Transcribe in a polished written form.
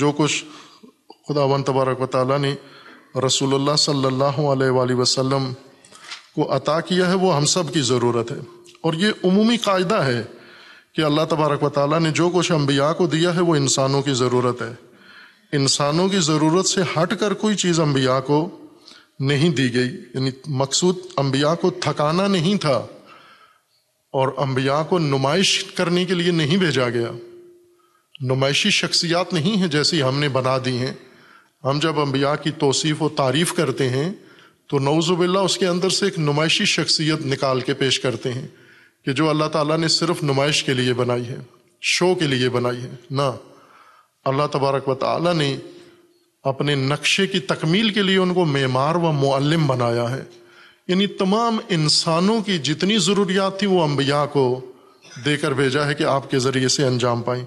जो कुछ खुदावंद तबारक व तआला ने रसूलुल्लाह सल्लल्लाहु अलैहि वसल्लम को अता किया है वो हम सब की ज़रूरत है। और ये उमूमी कायदा है कि अल्लाह तबारक व तआला ने जो कुछ अम्बिया को दिया है वो इंसानों की ज़रूरत है। इंसानों की ज़रूरत से हट कर कोई चीज़ अम्बिया को नहीं दी गई। यानी मकसूद अम्बिया को थकाना नहीं था और अम्बिया को नुमाइश करने के लिए नहीं भेजा गया। नुमाइशी शख्सियात नहीं है जैसी हमने बना दी हैं। हम जब अम्बिया की तौसीफ़ व तारीफ़ करते हैं तो नौज़ुबिल्ला उसके अंदर से एक नुमाइशी शख्सियत निकाल के पेश करते हैं कि जो अल्लाह ताला ने सिर्फ नुमाइश के लिए बनाई है, शो के लिए बनाई है ना। अल्लाह तबारक व तआला ने अपने नक्शे की तकमील के लिए उनको मेमार व मुअल्लिम बनाया है। यानी तमाम इंसानों की जितनी ज़रूरियात थी वो अम्बिया को देकर भेजा है कि आपके ज़रिए से अंजाम पाएँ।